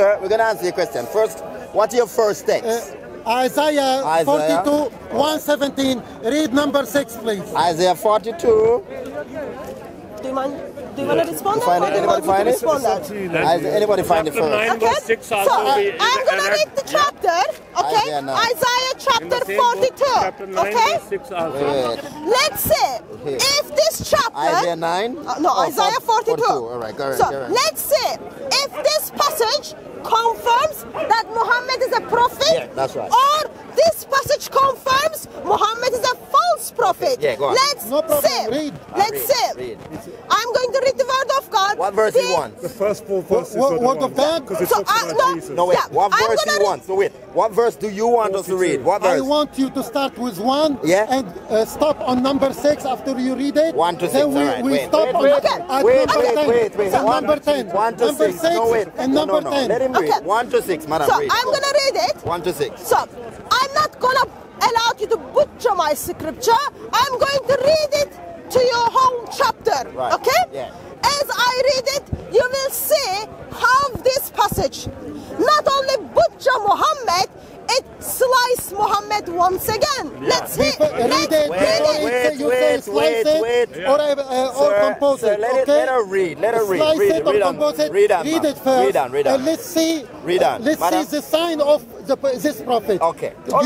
sir, we're going to answer your question. First, what's your first text? Isaiah 42, 117. Read number 6, please. Isaiah 42. Do you want to respond? Anybody find it first? Okay. So I'm going to read the chapter. Okay. Isaiah chapter 42. Okay. Let's see if this chapter. Isaiah 9. No, Isaiah 42. All right. Go ahead. So let's see if this passage confirms that Muhammad is a prophet. Yeah, that's right. Or this passage confirms Muhammad is a false prophet. Yeah, go on. Let's see. Let's see. I'm going to read the word of God. What verse he wants? The first 4 verses. What of that? So no wait. What verse he wants? So wait. What verse do you want us to read? What verse? I want you to start with 1 and stop on number 6 after you read it. 1 to 6. Then we stop on number 10. 1 to 6. No wait. And number 10. Let him read. 1 to 6, madam. So I'm gonna read it. 1 to 6. So I'm not gonna allow you to butcher my scripture. I'm going to read it to your whole chapter. Right. Okay? Yeah. As I read it, you will see how this passage not only butcher Muhammad, it slice Muhammad once again. Yeah. Let's read it. Wait. Or compose it. Let her read. Let her read. Read on. Let's see. Read on. Let's see the sign of this prophet. Okay. Do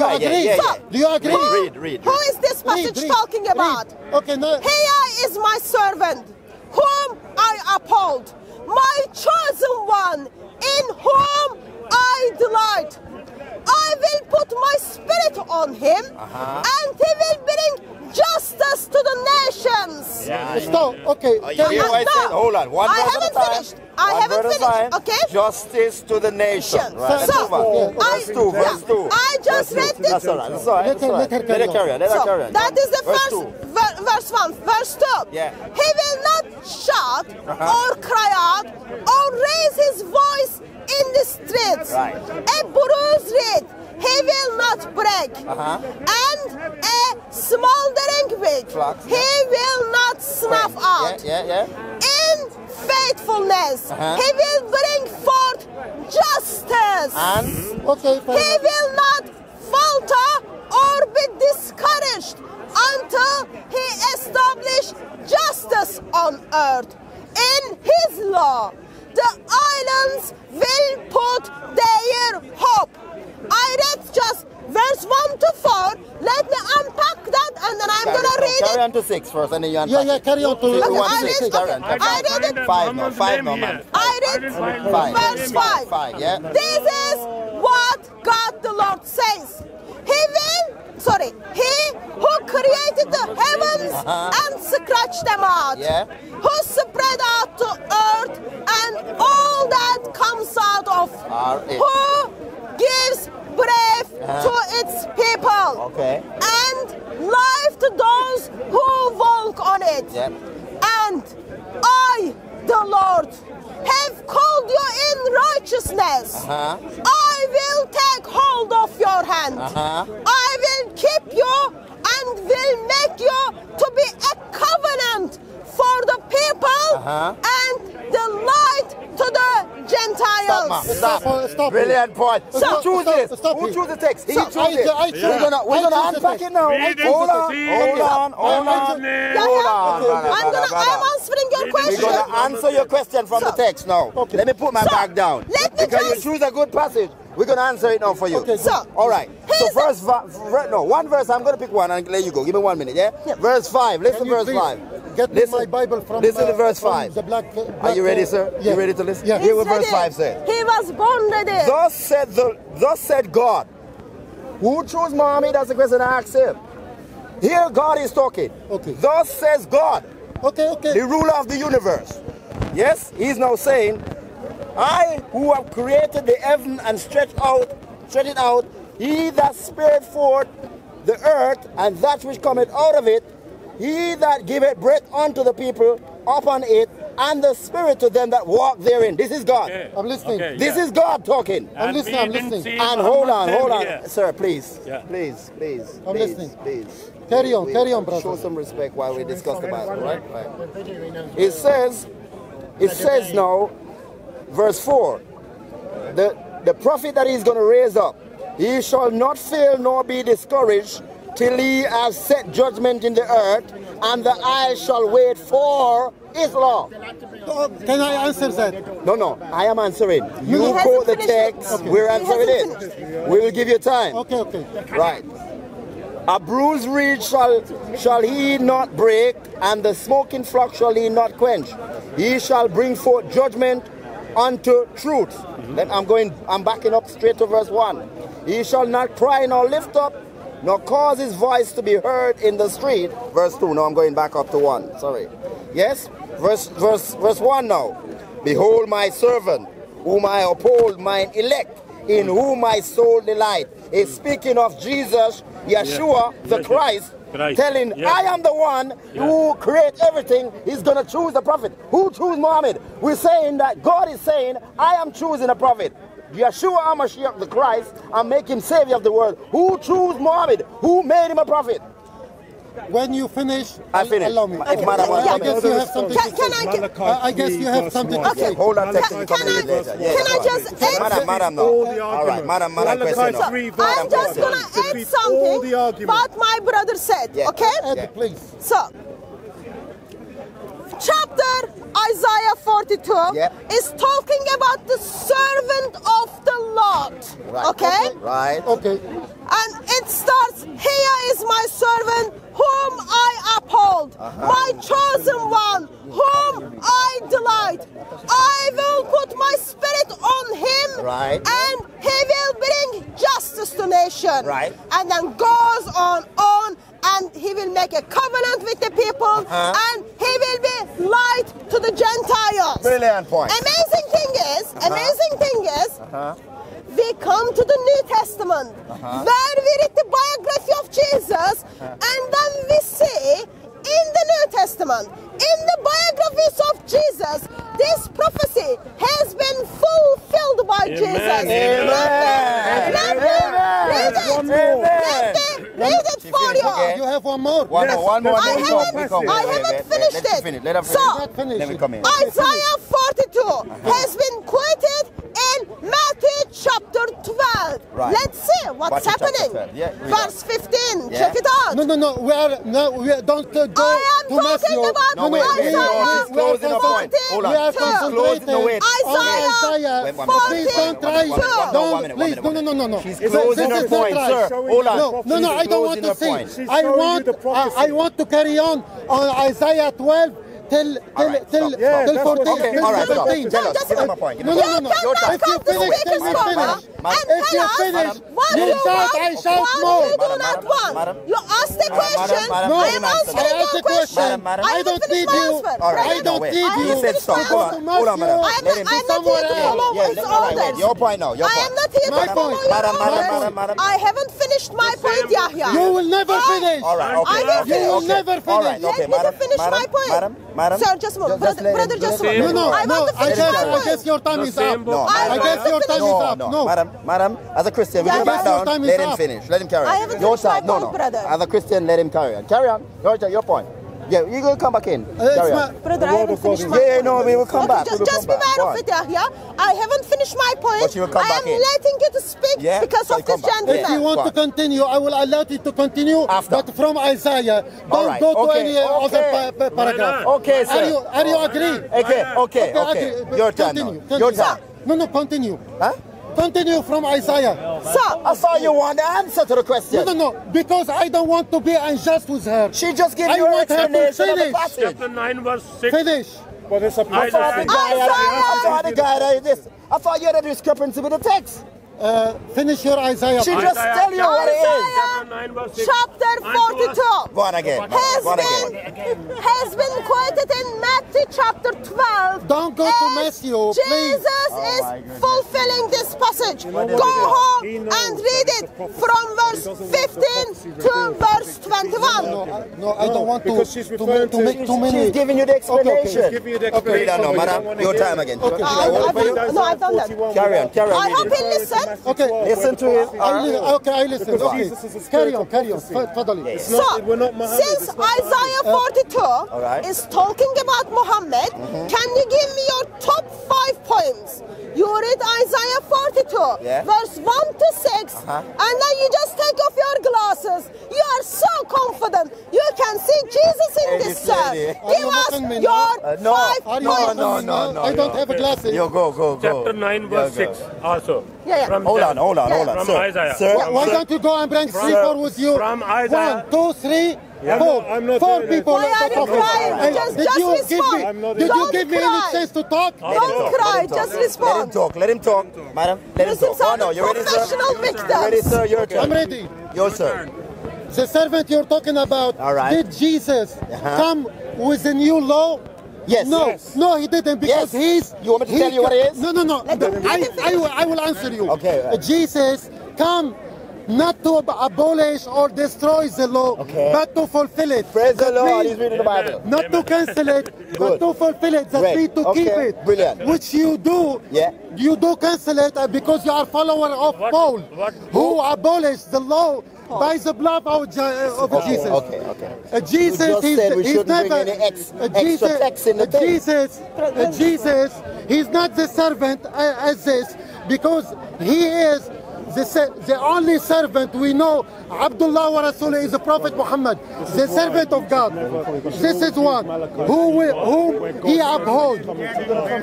you agree? Read. Who is this passage talking about? Okay. No. Here is my servant, whom I uphold, my chosen one, in whom I delight. I will put my spirit on him, and he will bring justice to the nations. Yeah, stop. Okay. Hold on. I haven't finished. Okay. Justice to the nation. Right. So I just read this. Let her carry on. That is the first verse 1. Verse 2. Yeah. He will not shout or cry out or raise his voice in the streets. Right. A bruised reed he will not break, and a smoldering wick he will not snuff out. In faithfulness he will bring forth justice. And he will not falter or be discouraged until he establishes justice on earth. In his law the islands will put their hope. I read just verse 1 to 4. Let me unpack that and then I'm going to read it. Carry on to 6 first and then you unpack. Yeah, carry on to 6. I read it. 5 now, man. I read verse 5. Yeah. This is what God the Lord says. He who created the heavens and scratched them out, who spread out to earth and all that comes out of, who gives breath to its people and life to those who walk on it. And I, the Lord, have called you in righteousness. I will take hold of your hand. I will keep you and will make you to be a covenant for the people and the light to the Gentiles. Stop. Brilliant point. Who choose the text? He chose it. We're going to unpack it now. Hold on. I'm answering your question. We're going to answer your question from the text now. Okay. Let me put my bag down. Because you choose a good passage. We're going to answer it now for you. Okay, so, all right. So first, one verse. I'm going to pick one and let you go. Give me 1 minute, yeah? Verse 5. Listen to verse 5. Get my Bible from listen to verse 5. Are you ready, sir? Yeah. You ready to listen? Yeah. Hear what verse 5 says. He was born ready. Thus said God. Who chose Muhammad? That's the question I asked him. Here God is talking. Okay. Thus says God. Okay. The ruler of the universe. Yes, he's now saying, I who have created the heaven and stretched it out, he that spread forth the earth and that which cometh out of it, he that giveth breath unto the people upon it, and the spirit to them that walk therein. This is God. Okay. I'm listening. Okay, this is God talking. I'm listening. And hold on. Sir, please. Yeah. Please. I'm listening. Carry on, brother. Show some respect while we discuss the Bible, right? It says now, Verse 4, the prophet that he's going to raise up, he shall not fail nor be discouraged till he has set judgment in the earth, and the eye shall wait for his law. Can I answer that? No, no, I am answering. You quote the text, okay. We're answering it. We will give you time. Okay, okay. Right. A bruised reed shall he not break, and the smoking flock shall he not quench. He shall bring forth judgment unto truth. Mm-hmm. Then I'm backing up straight to verse 1. He shall not cry nor lift up, nor cause his voice to be heard in the street. Verse 2, no, I'm going back up to 1, sorry. Yes, verse 1 now. Behold my servant, whom I uphold, mine elect, in whom my soul delight. It's speaking of Jesus, Yeshua, the Christ, telling, I am the one who create everything. He's going to choose the prophet. Who choose Muhammad? We're saying that God is saying, I am choosing a prophet. Yeshua HaMashiach, the Christ, and make him savior of the world. Who chose Muhammad? Who made him a prophet? When you finish, I finish. Allow me. Okay. I guess you have something Okay. Hold on. Can I just add something? All right, I'm just going to add something what my brother said, okay? Please. So, chapter Isaiah 42 is talking about the servant of the Lord, right. Okay? Right. Okay. And it starts, here is my servant whom I uphold, my chosen one whom I delight. I will put my spirit on him, right. And he will bring justice to nation. Right. And then goes on, and he will make a covenant with the people, and he will be light to the Gentiles. Brilliant point. Amazing thing is, we come to the New Testament, where we read the biography of Jesus, and then we see in the New Testament, in the biographies of Jesus, this prophecy has been fulfilled by Jesus. You have one more. I haven't finished it. So, Isaiah 42 has been quoted in Matthew chapter 12. Right. Let's see what's happening. Verse 15. Yeah. Check it out. No, no, no. I want to carry on Isaiah 12. Till 14. No. If you finish, then we finish. If you finish, you shout, I shout more. You ask the question. No, I ask the question. I don't need you. I don't need you. I am not here to follow his orders. I haven't finished my point, Yahya. You will never finish. You will never finish. Let me finish my point. Madam? Sir, just a moment. Brother, just a moment. No, I guess your time is up. No, madam, as a Christian, we go back down, let him finish. Let him carry on. I haven't finished my point, brother. As a Christian, let him carry on. Carry on. Your point. Yeah, you will come back in. Brother, I haven't finished my point. Yeah, no, we will come back. Just be aware of it, Yahya. I haven't finished my point. But you will come back in. I am letting you to speak because of this gentleman. If you want to continue, I will allow you to continue. But from Isaiah, don't go to any other paragraph. Okay, sir. Are you agree? Okay. Your turn. Your turn. No, continue. Huh? Continue from Isaiah. Sir, I saw you want the answer to the question. No, because I don't want to be unjust with her. She just gave you an explanation of the passage. Chapter 9 verse 6. Finish. But it's a passage. I thought you had a discrepancy with the text. Finish your Isaiah. She just tell you what it is. Chapter 42. Go on again. Has been quoted in Matthew chapter 12. Don't go to Matthew, please. Jesus is fulfilling this passage. Go home and read it from verse 15 to verse 21. No, I don't want to. She's giving you the explanation. No, madam, your time again. No, I've done that. Carry on. I hope he listens. Okay, listen to him. I listen. Okay. Carry on. Totally. So, since Isaiah 42 is talking about Muhammad, Muhammad, can you give me your top 5 points? You read Isaiah 42, verse 1 to 6, and then you just take off your glasses. You are so confident. You can see Jesus in this serve. Give us your 5 points. No. I don't have a glasses. You go. Chapter 9, verse 6 also. Hold on. From Isaiah. Sir, why don't you go and bring 3, 4 with you? From Isaiah. 1, 2, 3. Four people. Why are you crying? Just respond. Did you give me any chance to talk? Don't cry. Just respond. Let him talk. Madam, let him talk. Oh, no, you're ready, sir? Your turn. I'm ready. Your turn. The servant you're talking about, did Jesus come with a new law? Yes. No, he didn't, because he's... You want me to tell you what it is? No. I will answer you. Okay. Jesus come... not to abolish or destroy the law, but to fulfill it. Praise the Lord, he's reading the Bible. Not to cancel it, but to fulfill it. That means to keep it. Brilliant. Which you do. Yeah. You do cancel it because you are follower of Paul, who abolished the law by the blood of Jesus. Jesus, he's never... Jesus, he's not the servant as this, because he is... The only servant we know, Abdullah wa Rasulullah, is the Prophet Muhammad, the servant of God. This is one whom he upholds,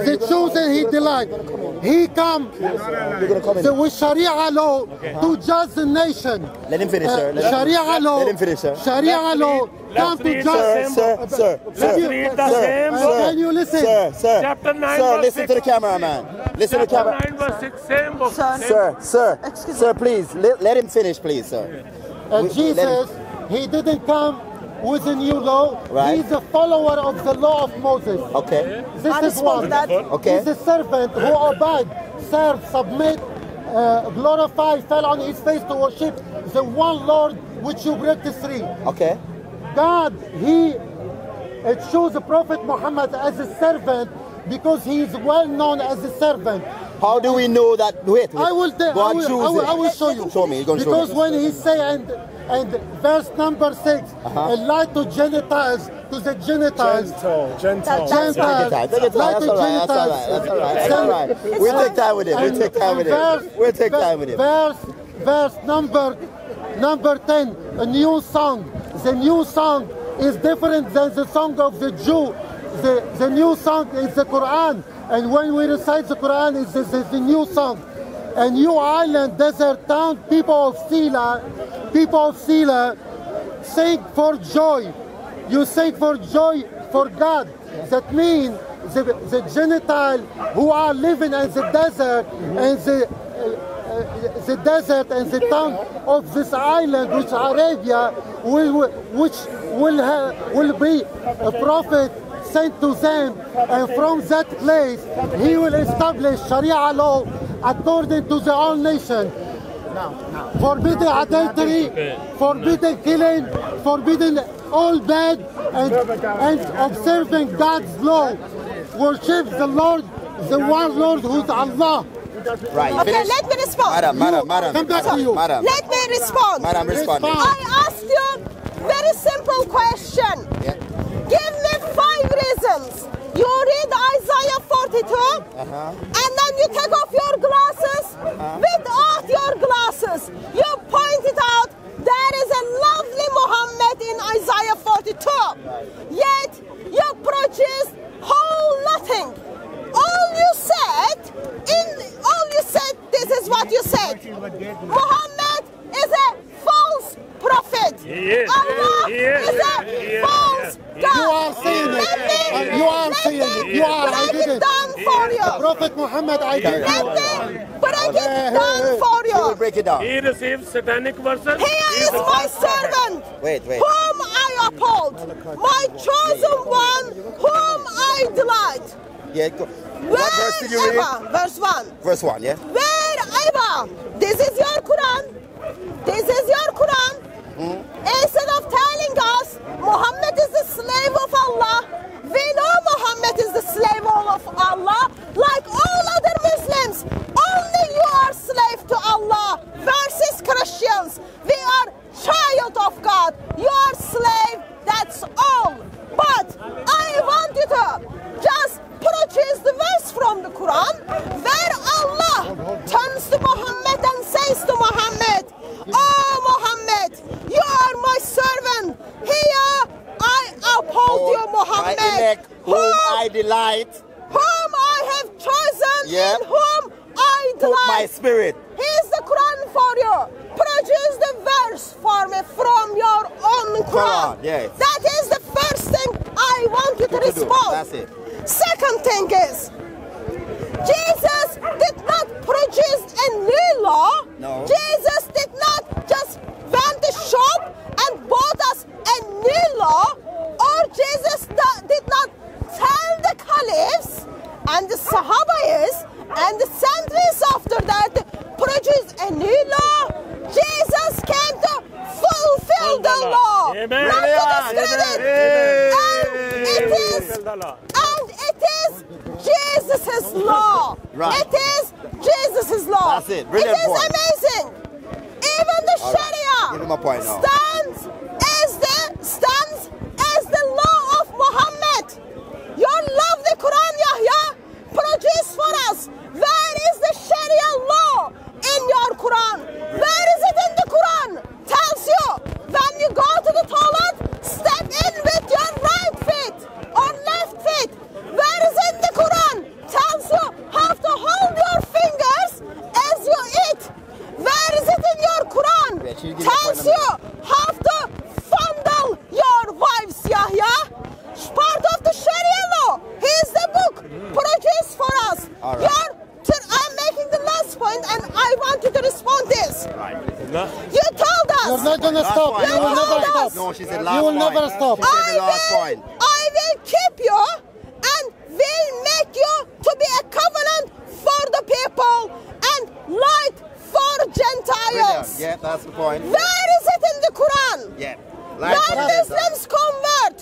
the chosen he delights. He comes with Sharia law to judge the nation. Let him finish, sir. Sharia law. Sir, can you listen? Sir, listen to the cameraman. Listen to the cameraman. Sir, please, let him finish, please, sir. Jesus, he didn't come with a new law. He's a follower of the law of Moses. Okay. This is one. Okay. He's a servant who obeyed, served, submit, glorified, fell on his face to worship the one Lord, which you break the three. Okay. God, he chose the Prophet Muhammad as a servant because he is well known as a servant. How do we know that? Wait. I will show you. Show me. Because when he say and verse number 6, a light to Gentiles, to the Gentiles. Gentiles. Light to Gentiles. We'll take time with it. Verse number 10, a new song. The new song is different than the song of the Jew. The new song is the Quran, and when we recite the Quran, it's the new song. A new island, desert town, people of Sela, sing for joy. You sing for joy for God. That means the Gentiles who are living in the desert and the desert and the town of this island, which Arabia, which will be a prophet sent to them, and from that place he will establish Sharia law according to the whole nation. Forbidding adultery, forbidding killing, forbidding all bad, and observing God's law. Worship the Lord, the one Lord who is Allah. Right. Okay, finish. Let me respond. Madam, respond. I asked you a very simple question. Yeah. Give me 5 reasons. You read Isaiah 42, and then you take off your glasses. Without your glasses, you pointed out there is a lovely Muhammad in Isaiah 42. Yet you produced whole nothing. All you said, this is what you said. Muhammad is a false prophet. Allah is a false God. You are saying it. Break it down for you. Prophet Muhammad, I did. Break it down for you. He will break it down. He receives satanic verses. He is my servant. Whom I uphold. My chosen one, whom I delight. Yeah, go. What verse did you read? Verse 1, yeah? Wherever. This is your Quran. Instead of telling us Muhammad is the slave of Allah, we know Muhammad is the slave of Allah. Like all other Muslims, only you are slave to Allah versus Christians. We are child of God. You are slave. That's all. But I want you to Quran, where Allah turns to Muhammad and says to Muhammad, "Oh Muhammad, you are my servant. Here I uphold you, Muhammad. My elect, whom I delight. Whom I have chosen, in whom I delight. My spirit. Here's the Quran for you. Produce the verse for me from your own Quran." Yes. That is the first thing I want you to respond. That's it. Second thing is, Jesus did not produce a new law. No. Jesus did not just went to shop and bought us a new law, or Jesus did not tell the caliphs and the sahabayas and the centuries after that produce a new law. Jesus came to fulfill the law, not to discredit. And it is Jesus' law. Right. It is Jesus' law. That's it. Brilliant it is point. Amazing. Even the Sharia stands as the law of Muhammad. You love the Quran, Yahya. Produce for us. Where is the Sharia law in your Quran? Where is it in the Quran? Tells you when you go to the toilet, step in with your right feet or left feet. Where is it in the Quran? Tells you how to hold your fingers as you eat. Where is it in your Quran? Tells you how to fondle your wives, Yahya. Part of the Sharia law. Here's the book. Produce for us. I'm making the last point and I want you to respond this. You told us. You're not going to stop. You will never stop. No, she said last you will point. Never stop. I will keep you and will make you to be a covenant for the people and light for Gentiles. Brilliant. Yeah, that's the point. Where is it in the Quran? Yeah. Light when Muslims convert,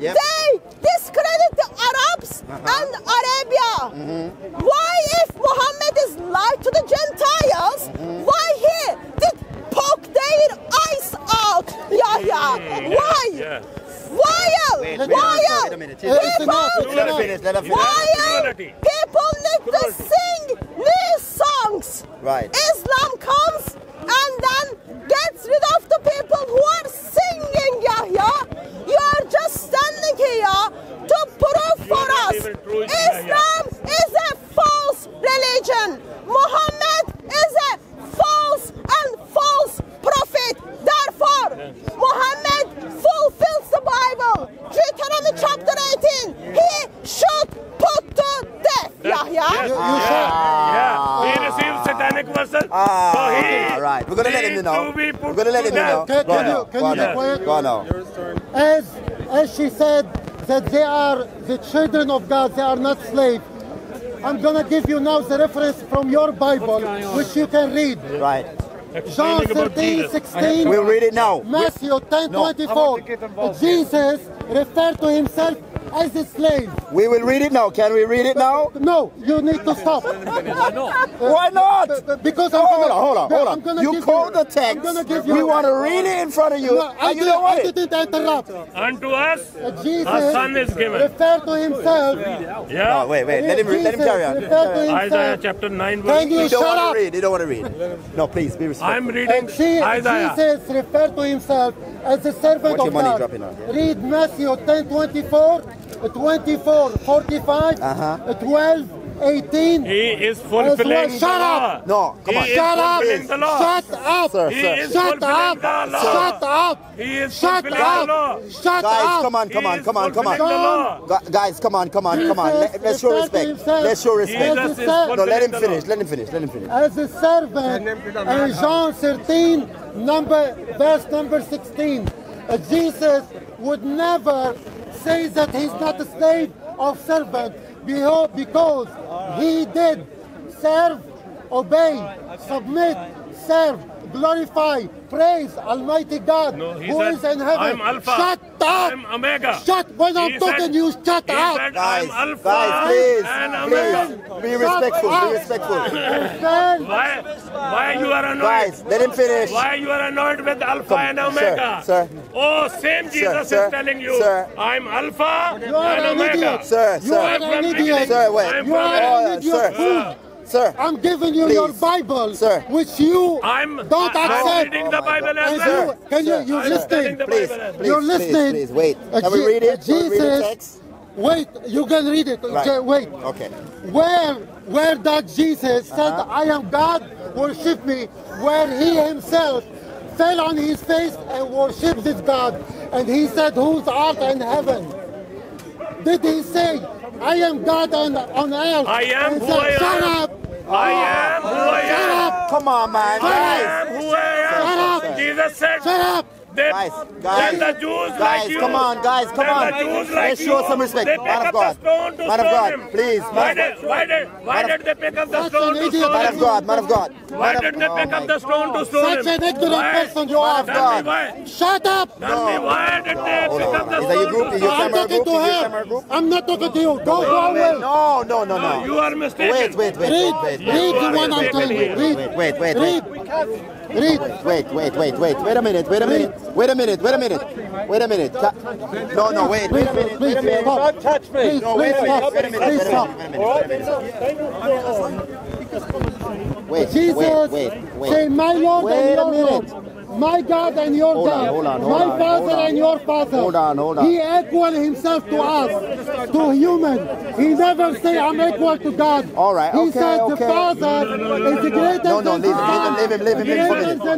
they discredit the Arabs and Arabia. Why, if Muhammad is light to the Gentiles, why he did poke their eyes out? Why? Why? Why people need to sing new songs? Right. Islam comes and then gets rid of the people who are singing, Yahya. You are just standing here to prove for us Islam is a false religion. Muhammad is a false prophet. Therefore, Muhammad fulfills the Bible. Deuteronomy chapter 18. He should put to death. Yahya. He receives satanic verses. Right. We're going to let him know. We're going to let him know. Can you As she said that they are the children of God, they are not slaves. I'm going to give you now the reference from your Bible, which you can read. Right. John 13:16. We'll read it now. Matthew 10:24. Jesus referred to himself as a slave. We will read it now. Can we read it now? No, you need to stop. Why not? Because hold on. You quote the text. We want to read it in front of you. I didn't interrupt. Unto us, Jesus, our son is given. Referred to himself. Yeah. No, wait. Let him carry on. Isaiah chapter 9. You don't want to read. You don't want to read. No, please be respectful. I'm reading. Jesus referred to himself as a servant of God. Read Matthew 10:24. 24, 45, 12, 18. He is fulfilling the law. No, come on. Shut up, sir. He is fulfilling the law. Guys, come on. Guys, come on. Let's show respect. No, let him finish. As a servant, in John 13, verse number 16, Jesus would never say that he's not a slave or servant, because he did serve, obey, submit, serve, glorify, praise Almighty God who is in heaven. I'm Alpha. Shut up! I'm Omega. Shut when I'm talking, you shut up! Said, guys, I'm Alpha, guys, please, and Omega. Please, be respectful, be respectful. Why you are annoyed? Guys, let him finish. Why you are annoyed with Alpha and Omega? Sir. Oh, same Jesus is telling you, I'm Alpha and Omega. Sir, you are an idiot. Sir, wait. You are an idiot fool. Sir, I'm giving you your Bible, which you don't accept. I'm reading the Bible as well. Can you listen? Please, you're listening. Please, wait. Can we read it? Jesus, wait. You can read it. Wait. Okay. Where that Jesus said, "I am God, worship me," where he himself fell on his face and worshipped his God, and he said, "Whose art in heaven?" Did he say, "I am God on earth"? I am who I am. Shut up! I am who I am. Shut up! Come on, man. I am who I am. Jesus said. Shut up! Guys, the Jews like you. Come on, guys, come on. Let's show some respect. Man of God. Man of God, please. Why did they pick up the stone to stone him? Man of God, man of God. Why did they pick up the stone to stone him? Such an ignorant person you are, God. Shut up. Tell me why did they pick up the stone to stone him? I'm talking to him. I'm not talking to you. Go away. No, no, no, no. You are mistaken. Wait. Read the one I'm telling you. Read. Wait a minute. No, wait a minute. Please, don't touch me. No, wait a minute. Jesus, say my Lord and your Lord, my God and your God, my Father and your Father. Hold on. He equal himself to us, to human. He never say I'm equal to God. All right. He said the Father is the greatest. Leave him for a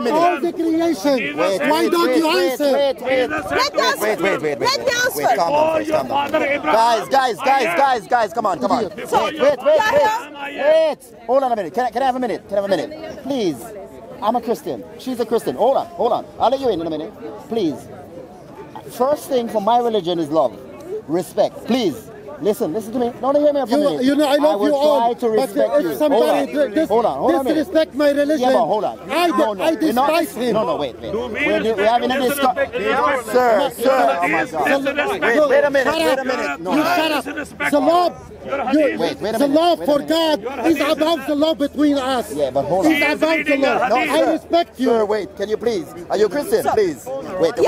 minute. All the creation. Why don't you answer? Wait. Calm down. Guys. Come on. Wait. Hold on a minute. Can I have a minute? Please. I'm a Christian. She's a Christian. Hold on. I'll let you in a minute. Please. First thing for my religion is love. Respect. Please. Listen to me. Don't hear me for a minute. You know, I love you all. I will try to respect you. Hold on. Disrespect my religion. Yeah, but hold on. I despise him. No, wait. We're having a discussion. Sir. Oh, my God. Wait a minute. You shut up. The love for God is above the love between us. Yeah, but hold on. It's above the love. I respect you. Sir, wait. Can you please? Are you Christian? Please. Wait.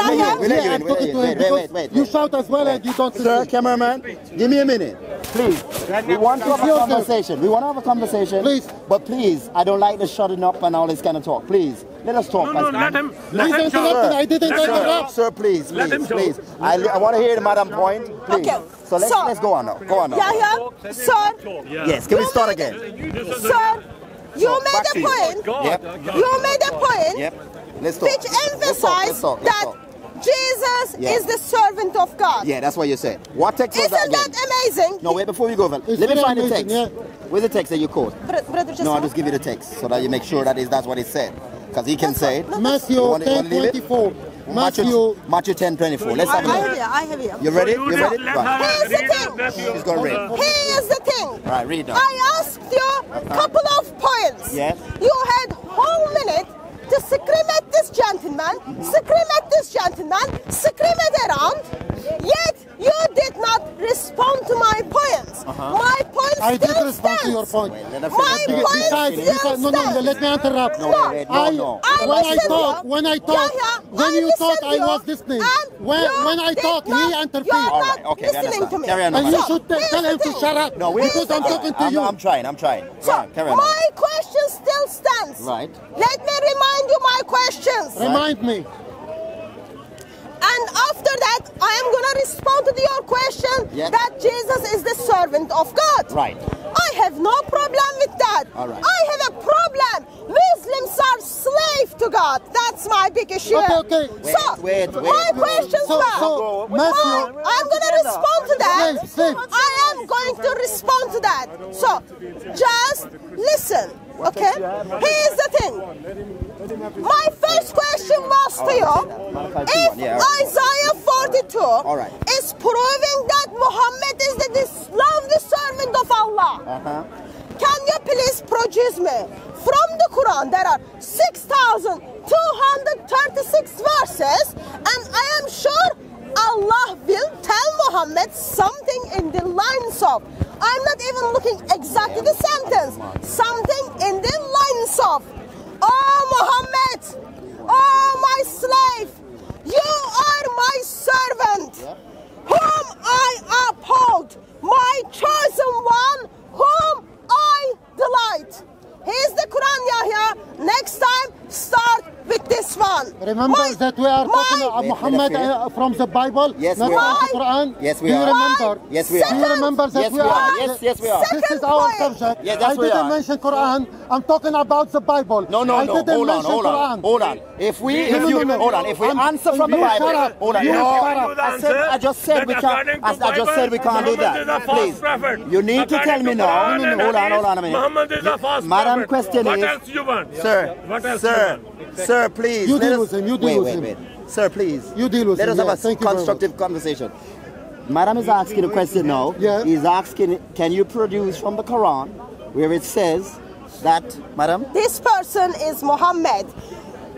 Wait. You shout as well and you don't listen. Sir, cameraman, give me a minute, please. We want to have a conversation. Please. But please, I don't like the shutting up and all this kind of talk. Please, let us talk. No, let him. I didn't interrupt. Sir, please. I want to hear the madam point, please. Okay. So let's go on now. Yeah. Sir. Yes. Can we start again? Sir, you made a point. Let's talk. Which emphasized that Jesus is the servant of God. Yeah, that's what you said. What text was that? Isn't that amazing? No, wait, before you go, let me find the text. Yeah. Where's the text that you quote? No, I'll just give you the text so that you make sure that that's what it said. Because he can say it. Matthew 10:24. Matthew 10:24. Let's have a look. I have you. You ready? Here's the thing. He's going to read. Here's the thing. Right, read now. I asked you a couple of points. Yes. You had whole minute to scream at this gentleman, scream it around, yet you did not respond to my points. My points still stand. I did respond to your point. My points still stand. No, let me interrupt. No. When you thought I was listening. When I thought, he interfered. You're not listening to me. And you should tell him to shut up because I'm talking to you. I'm trying. So, my question still stands. Right. Let me remind you my questions. Remind me. And after that, I am going to respond to your question that Jesus is the servant of God. Right. I have no problem with that. All right. I have a problem. Muslims are slaves to God. That's my big issue. Okay. Wait. My questions now. I'm going to respond to that. I am going to respond to that. So, just listen. Okay? Here's the thing. My first question was to you, if Isaiah 42 is proving that Muhammad is the loved servant of Allah, can you please produce me from the Quran, there are 6,236 verses, and I am sure Allah will tell Muhammad something in the lines of, I'm not even looking exactly the sentence, something in the lines of, oh Muhammad, oh my slave, you are my servant, whom I uphold, my chosen one, whom I delight. Here's the Quran, Yahya. Next time, start with this one. Remember that we are talking about Muhammad from the Bible, yes, not from the Quran. Yes, we are. Do you remember? Yes, we are. Do you remember that we are? Yes, yes, we are. This is our subject. Yes, I didn't mention Quran. I'm talking about the Bible. No, no, no. Hold on, hold on, hold on. If we answer from the Bible, hold on. I just said we can't do that. Please, you need to tell me now. Hold on a minute. Muhammad is a false prophet. I'm questioning. What else you want? Sir, what else sir, please. You deal with him. You deal with him. Sir, please. You deal with him. Let us have a constructive conversation. Madam is asking a question now. Yeah. He's asking, can you produce from the Quran where it says that, madam? This person is Muhammad.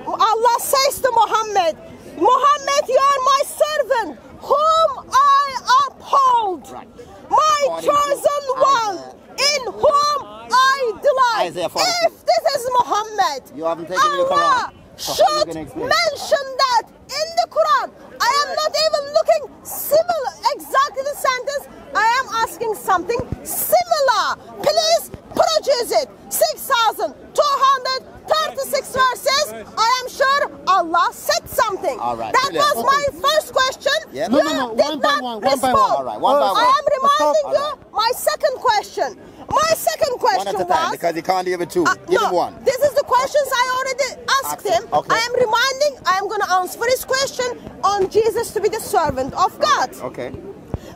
Allah says to Muhammad, Muhammad, you are my servant, whom I uphold. Right. My chosen one, in whom I delight. If this is Muhammad, you haven't taken Allah should mention that in the Quran. I am not even looking similar, exactly the sentence. I am asking something similar. Please produce it. 6,236 verses. I am sure Allah said something. All right. That was my first question. Yeah. No, no, no. One by one. All right. One by one. I am reminding you my second question. My second question was... One at a time, because you can't give it two. Give him one. This is the questions I already asked him. Okay. I am reminding, I am going to answer his question on Jesus to be the servant of God. Okay.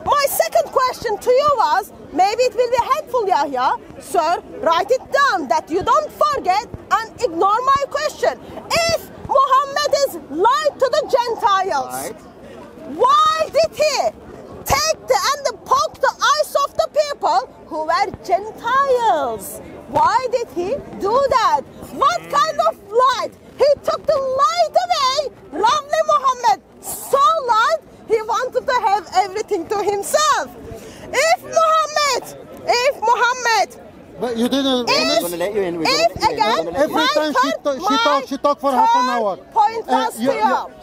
My second question to you was, maybe it will be helpful, Yahya. Sir, write it down that you don't forget and ignore my question. If Muhammad is lied to the Gentiles, why did he... poke the eyes of the people who were Gentiles? Why did he do that? What kind of light? He took the light away. Lovely Muhammad, so light, he wanted to have everything to himself. If Muhammad, but you didn't. Every time she talked for half an hour.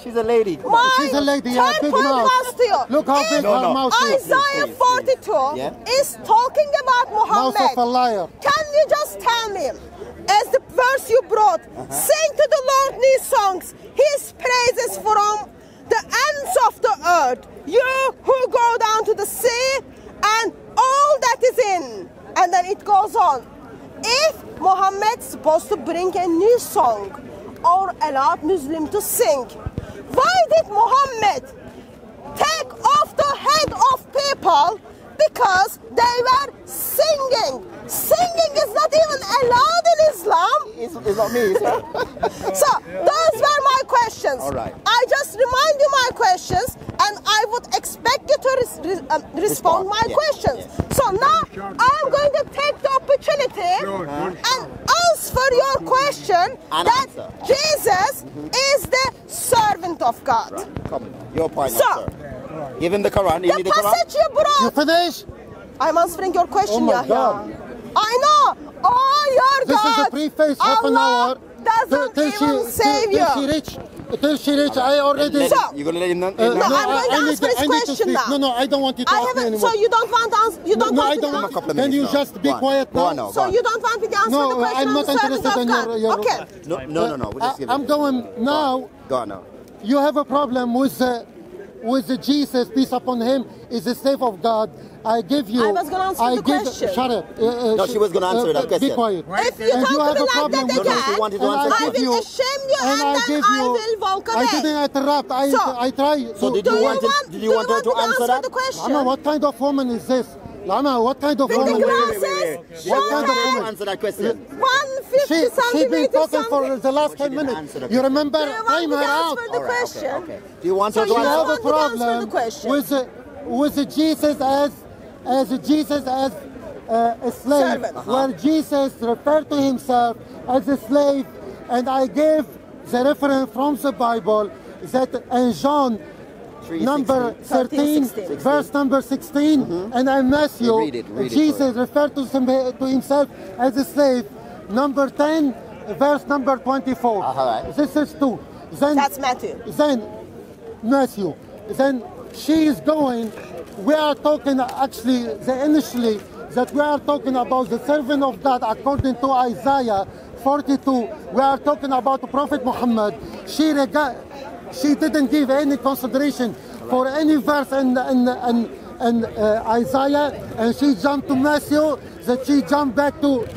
She's a lady. She's a lady. Big mouth. Look how big her mouth is. Isaiah 42 is talking about Muhammad. Mouth of a liar. Can you just tell me, as the verse you brought, sing to the Lord new songs, his praises from the ends of the earth, you who go down to the sea and all that is in. And then it goes on. If Muhammad's supposed to bring a new song or allow Muslim to sing, why did Muhammad take off the head of people? Because they were singing. Singing is not even allowed in Islam. It's not me. So those were my questions. All right. I just remind you my questions, and I would expect you to respond my questions. Yes. So now I'm going to take the opportunity and answer your question that Jesus is the servant of God. Right. Come on. Your point, sir. Give him the Quran. You need the passage you brought. You finish? I'm answering your question, Yahya. I know. Oh, your God. This is a preface. Half an hour. Doesn't even save you. Till she reach, I already. You gonna let him? No, I'm going to answer his question now. No, no, I don't want you to ask me anymore. So you don't want to answer? You don't want to answer? Can you just be quiet now? So you don't want me to answer the question? No, I'm not interested in your. Okay. No, no, no. I'm going now. Go now. You have a problem with Jesus, peace upon him, is the slave of God. I give you... I was going to answer the question. Shut up. No, she was going to answer that question. Be quiet. If you talk to me like that again, I will shame you and then I will walk away. I didn't interrupt. I tried. So did you want her to answer that question? Lama, what kind of woman is this? Lama, what kind of woman is this? What kind of woman? Answer that question. She's been talking for the last 10 minutes. You remember? Time her out. Do you want her to answer the problem with Jesus as a slave, where Jesus referred to himself as a slave, and I gave the reference from the Bible that in John number 13, verse number 16, and in Matthew, Jesus referred to himself as a slave, number 10, verse number 24. This is two. Then, that's Matthew. Then Matthew. Then she is going. We are talking actually initially that we are talking about the servant of God according to Isaiah 42. We are talking about the Prophet Muhammad. She didn't give any consideration for any verse in Isaiah, and she jumped to Matthew, that she jumped back to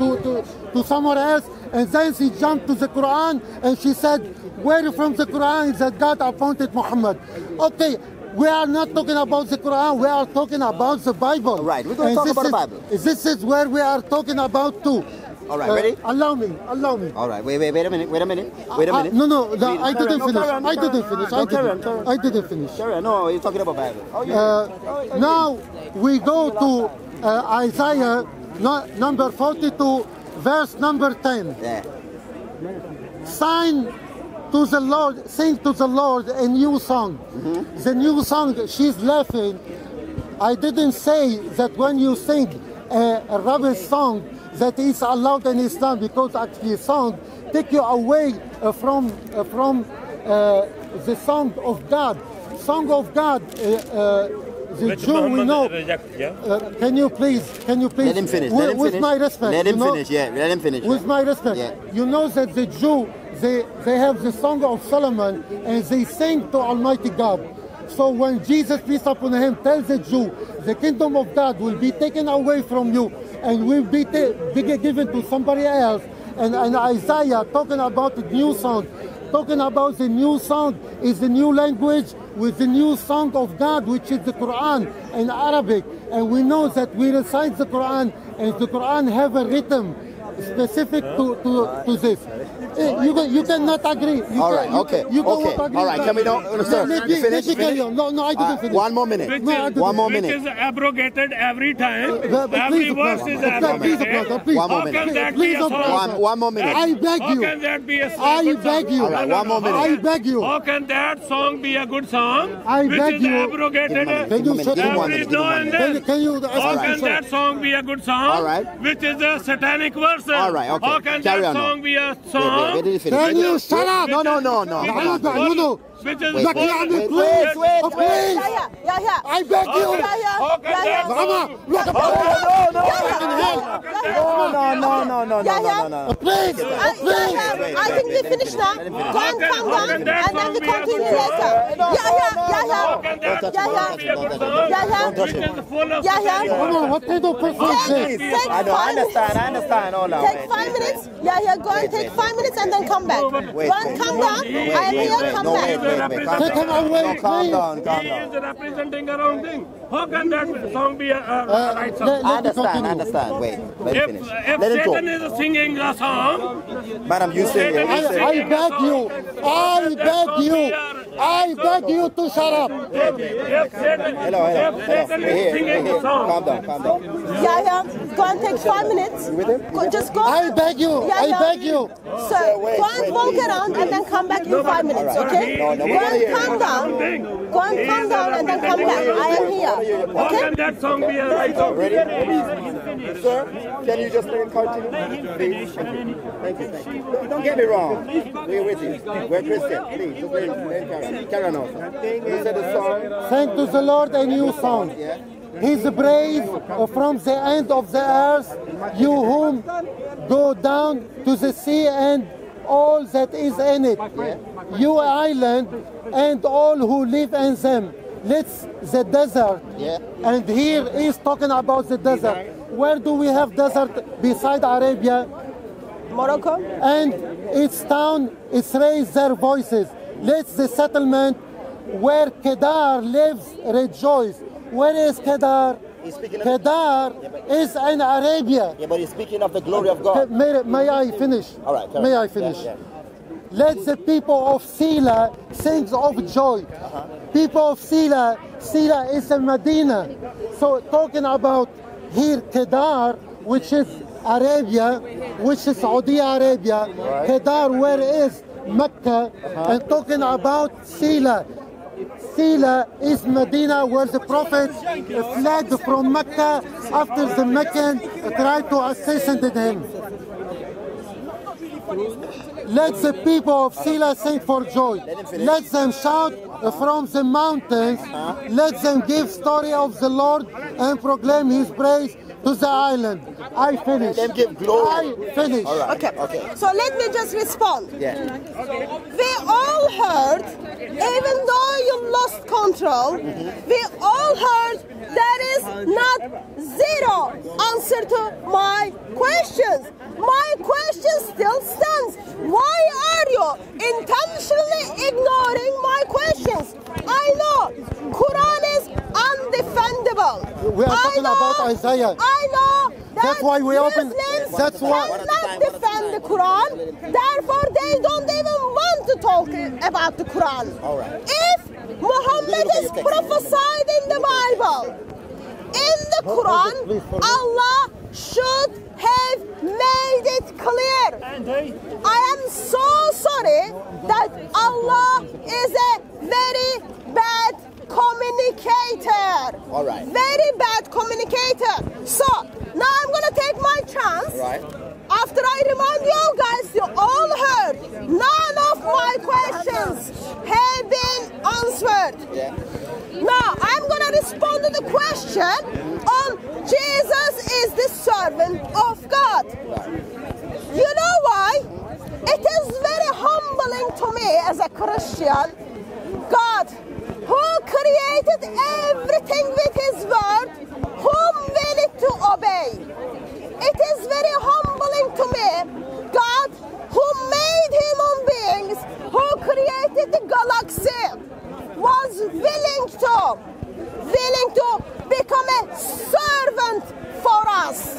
somewhere else, and then she jumped to the Quran, and she said, where from the Quran is that God appointed Muhammad? Okay, we are not talking about the Quran, we are talking about the Bible. Right, we're going to talk about the Bible. This is where we are talking about too. All right, ready? Allow me. All right, wait a minute. I didn't finish. Carry on, no, you're talking about Bible. Now we go to Isaiah number 42, verse number 10. Yeah. Sing to the Lord a new song. The new song, she's laughing. I didn't say that when you sing a rubbish song, that is allowed in Islam, because actually song take you away from the song of God. Song of God, the Jew we know. Can you please? Let him finish. With my respect. Let him finish. With my respect. Yeah. You know that the Jew, they have the Song of Solomon, and they sing to Almighty God. So when Jesus, peace upon him, tells the Jew, the kingdom of God will be taken away from you and will be given to somebody else. And Isaiah talking about the new song. Talking about the new song is the new language with the new song of God, which is the Quran in Arabic. And we know that we recite the Quran, and the Quran have a rhythm specific to this. You cannot agree. You cannot agree. All right, can we finish? No, I didn't finish. One more minute. It is abrogated every time. Every verse is abrogated. One more minute. I beg you. How can that be a song? I beg you. I beg you. How can that song be a good song? I beg you. Abrogated. How can that song be a good song? Which is a satanic verse. All right, okay. How can that song be a song? Can you shut up? No. Please. I beg you. No. Please. I think we finished now. Come on. And then we continue later. What kind of person is this? I understand. Take 5 minutes. Go and take 5 minutes and then come back. Come down. I am here. Come back. Calm down. He is representing her own thing. How can that song be a right song? I understand. Wait, finish. If Satan is singing a song, madam, you say it. I beg you to shut up. Hello. Calm down. Go and take 5 minutes. You with him? Just go. I beg you. Sir, go and walk around and then come back in 5 minutes, okay? Go and calm down and then come back. I am here. Okay? How can that song be a right song? Ready? Sir, can you just let him continue? Please. Thank you. Don't get me wrong. We're with you. We're Christian. Please. Just let him carry on. You said a song. Sing to the Lord a new song. His praise from the end of the earth, you whom go down to the sea and all that is in it, you island and all who live in them. Let's the desert, and here is talking about the desert. Where do we have desert beside Arabia? Morocco. And its town is raised their voices. Let's the settlement where Kedar lives rejoice. Where is Kedar? Kedar is in Arabia. Yeah, but he's speaking of the glory of God. May I finish? All right. May I finish? Yeah. Let the people of Sila sing of joy. People of Sila is in Medina. So talking about here Kedar, which is Arabia, which is Saudi Arabia. Right. Kedar, where is Mecca? And talking about Sila. Sila is Medina, where the Prophet fled from Mecca after the Meccan tried to assassinate him. Let the people of Sila sing for joy. Let them shout from the mountains. Let them give story of the Lord and proclaim his praise to the island. I finish. Let them give glory. I finish. Right. Okay. Okay. So let me just respond. Yeah. We all heard, even though you lost control, we all heard there is not zero answer to my questions. My question still stands. Why are you intentionally ignoring my questions? I know Quran is undefendable. We are talking about Isaiah. I know that's why we open. That's why cannot defend the Quran. Therefore, they don't even want to talk about the Quran. All right. If Muhammad is prophesied in the Bible, in the Quran, Allah should have made it clear. I am so sorry that Allah is a very bad communicator. All right. Very bad communicator. So now I'm going to take my chance. All right. After I remind you guys, you all heard, none of my questions have been answered. Yeah. Now, I'm going to respond to the question on Jesus is the servant of God. You know why? It is very humbling to me as a Christian. God, who created everything with his word, whom we need to obey. It is very humbling to me, God, who made human beings, who created the galaxy, was willing to become a servant for us.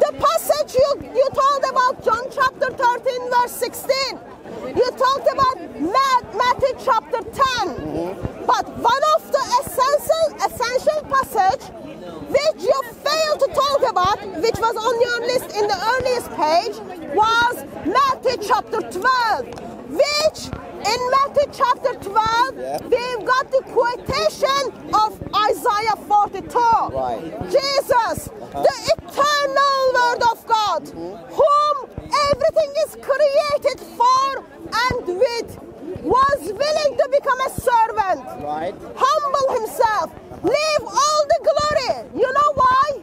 The passage you told about John chapter 13 verse 16, you talked about Matthew chapter 10, but one of the essential passage which you failed to talk about, which was on your list in the earliest page, was Matthew chapter 12, which in Matthew chapter 12, we've got the quotation of Isaiah 42. Right. Jesus, the eternal word of God, whom everything is created for and with, was willing to become a servant, humble himself, leave all the glory. You know why?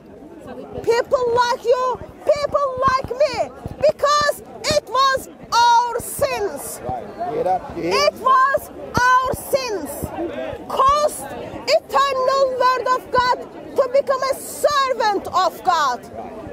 People like you, people like me, because it was our sins. It was our sins caused eternal word of God to become a servant of God.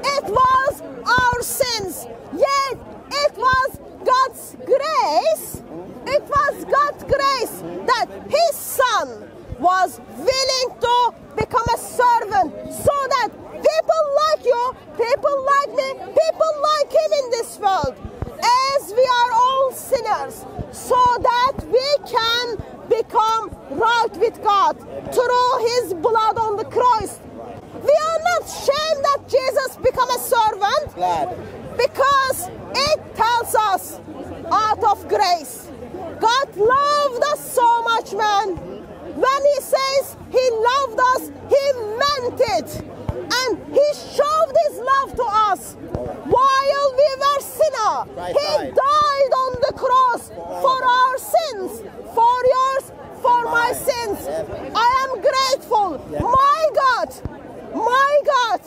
It was our sins, yet it was God's grace. It was God's grace that his son was willing to become a servant, so that people like you, people like me, people like him in this world, as we are all sinners, so that we can become right with God through his blood on the cross. We are not ashamed that Jesus became a servant, because it tells us out of grace. God loved us so much, man. When he says he loved us, he meant it. And he showed his love to us while we were sinners. He died on the cross for our sins, for yours, for my sins. I am grateful. My God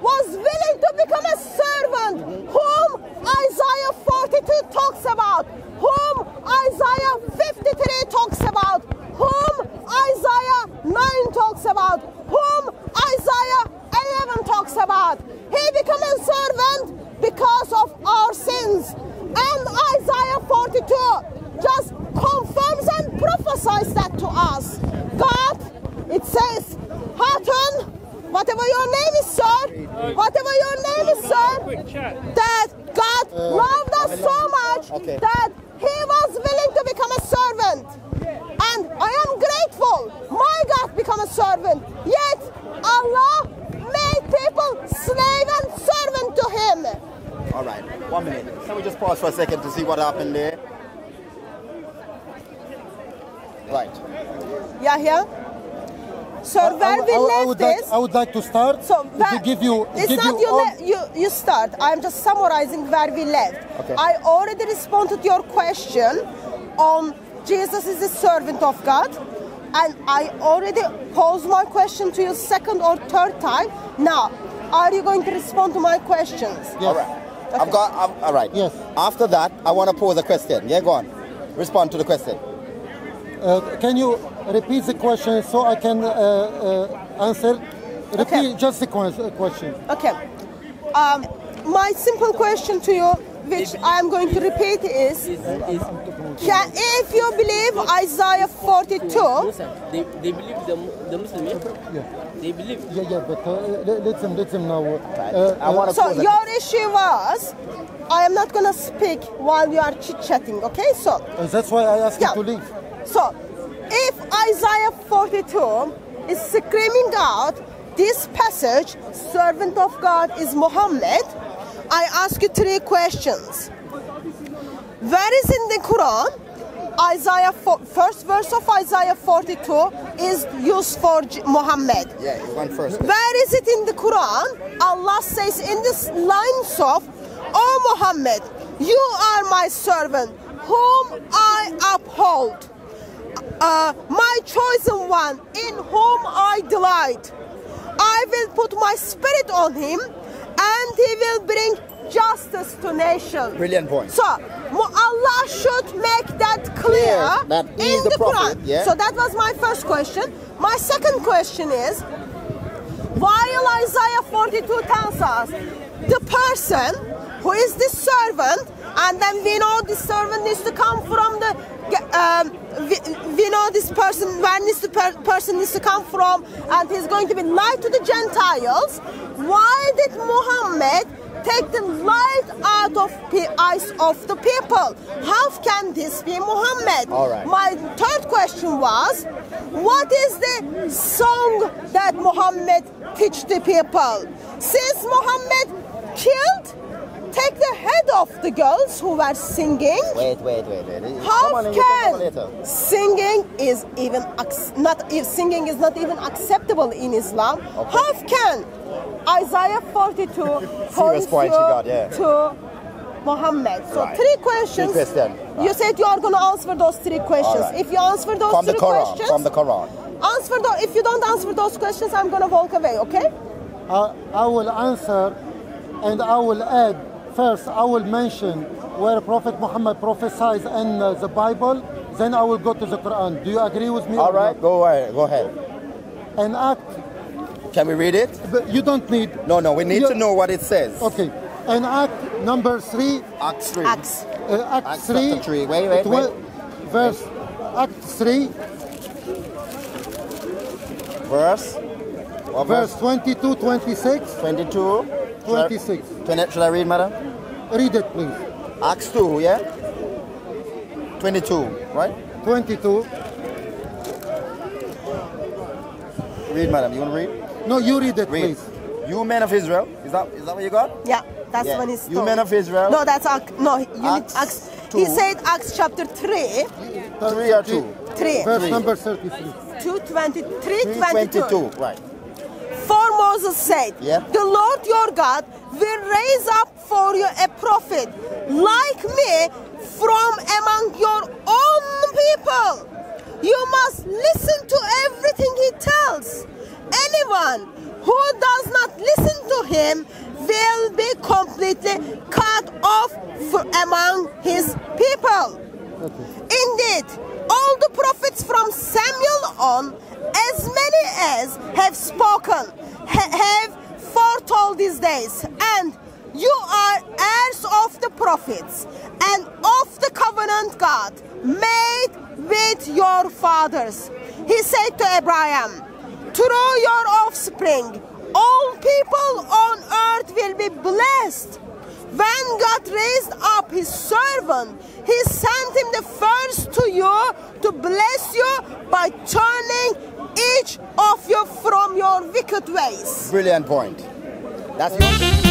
was willing to become a servant, whom Isaiah 42 talks about, whom Isaiah 53 talks about, whom Isaiah 9 talks about, whom Isaiah 11 talks about. He became a servant because of our sins. And Isaiah 42 just confirms and prophesies that to us. God, it says, Hatun, whatever your name is, sir, whatever your name is, sir, that God loved us so much that he was willing to become a servant. And I am grateful. My God became a servant. Yet Allah made people All right, 1 minute. Can we just pause for a second to see what happened there? Right. Yahya? So where we left this... I would like to start to give you... It's not you start. I'm just summarizing where we left. Okay. I already responded to your question on Jesus is the servant of God. And I already posed my question to you second or third time. Now, are you going to respond to my questions? Yes. All right. Okay. All right. Yes. After that, I want to pose a question. Yeah, go on. Respond to the question. Can you repeat the question so I can answer? Repeat just the question. Okay. My simple question to you, which I'm going to repeat, is if you believe Isaiah 42, they believe the Muslim. Yeah. They believe. Yeah, yeah, but let them know. So your issue was, I am not going to speak while you are chit-chatting, okay? So that's why I asked you to leave. So, if Isaiah 42 is screaming out, this passage, servant of God is Muhammad, I ask you three questions. Where is in the Quran, Isaiah, first verse of Isaiah 42 is used for Muhammad? Yeah, one first. Where is it in the Quran? Allah says in this lines of, O Muhammad, you are my servant, whom I uphold. My chosen one, in whom I delight. I will put my spirit on him, and he will bring justice to nations. Brilliant point. So Allah should make that clear that in the Quran. Yeah? So that was my first question. My second question is, while Isaiah 42 tells us the person who is this servant, and then we know this servant needs to come from the we know this person, when this person needs to come from, and he's going to be light to the Gentiles. Why did Muhammad take the light out of the eyes of the people? How can this be Muhammad? All right. My third question was, what is the song that Muhammad teach the people? Since Muhammad killed, take the head of the girls who were singing. Wait. How can singing is even not? If singing is not even acceptable in Islam, okay, how can Isaiah 42 points you to Muhammad? So right, three questions. Right. You said you are going to answer those three questions. Right. If you answer those three questions from the Quran, answer those. If you don't answer those questions, I'm going to walk away. Okay? I will answer, and I will add. First, I will mention where Prophet Muhammad prophesies in the Bible, then I will go to the Quran. Do you agree with me? All right, go ahead. An act... Can we read it? But you don't need... No, we need to know what it says. Okay. An act number 3... Act 3. Act 3. Wait. Verse... Act 3. Verse? What verse 22, 26. 22. 26. Should I read, madam? Read it, please. Acts 2, yeah? 22, right? 22. Read, madam. You want to read? No, you read it, please. You men of Israel. Is that what you got? Yeah, that's when it's told. You men of Israel. No, that's Acts. He said Acts chapter 3. 3 or 2? 3. Verse number 33. 3:22. Right. For Moses said, the Lord your God will raise up for you a prophet like me from among your own people. You must listen to everything he tells. Anyone who does not listen to him will be completely cut off from among his people. Indeed, all the prophets from Samuel on, as many as have spoken, have foretold these days, and you are heirs of the prophets and of the covenant God made with your fathers. He said to Abraham, through your offspring, all people on earth will be blessed. When God raised up his servant, he sent him the first to you to bless you by turning each of you from your wicked ways. Brilliant point. That's